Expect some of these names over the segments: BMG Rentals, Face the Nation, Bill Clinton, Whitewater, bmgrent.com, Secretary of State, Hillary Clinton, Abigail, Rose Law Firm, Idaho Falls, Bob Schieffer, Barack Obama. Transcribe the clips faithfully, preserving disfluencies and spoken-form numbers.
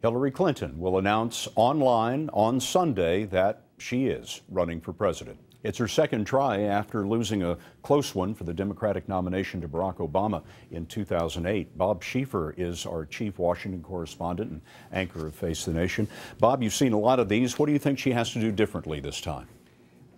Hillary Clinton will announce online on Sunday that she is running for president. It's her second try after losing a close one for the Democratic nomination to Barack Obama in two thousand eight. Bob Schieffer is our chief Washington correspondent and anchor of Face the Nation. Bob, you've seen a lot of these. What do you think she has to do differently this time?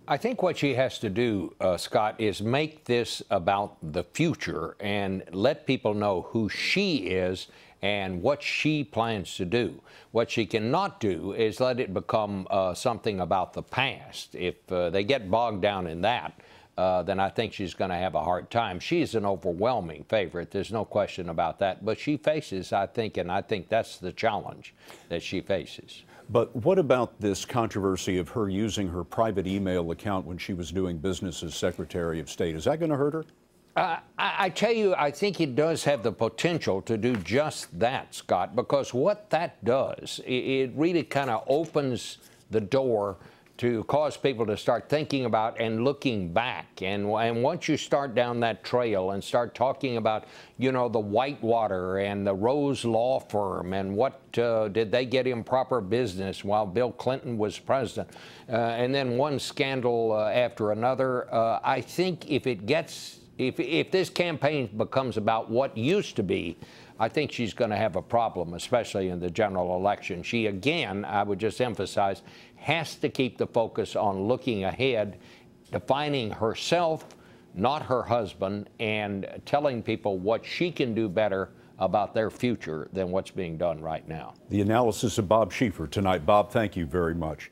I think what she has to do, uh, Scott, is make this about the future and let people know who she is and what she plans to do. What she cannot do is let it become uh, something about the past. If uh, they get bogged down in that, uh, then I think she's going to have a hard time. She's an overwhelming favorite. There's no question about that. But she faces, I think, and I think that's the challenge that she faces. But what about this controversy of her using her private email account when she was doing business as Secretary of State? Is that going to hurt her? Uh, I, I tell you, I think it does have the potential to do just that, Scott, because what that does, it, it really kind of opens the door to cause people to start thinking about and looking back. And, and once you start down that trail and start talking about, you know, the Whitewater and the Rose Law Firm and what uh, did they get improper business while Bill Clinton was president, uh, and then one scandal uh, after another, uh, I think if it gets If, if this campaign becomes about what used to be, I think she's going to have a problem, especially in the general election. She, again, I would just emphasize, has to keep the focus on looking ahead, defining herself, not her husband, and telling people what she can do better about their future than what's being done right now. The analysis of Bob Schieffer tonight. Bob, thank you very much.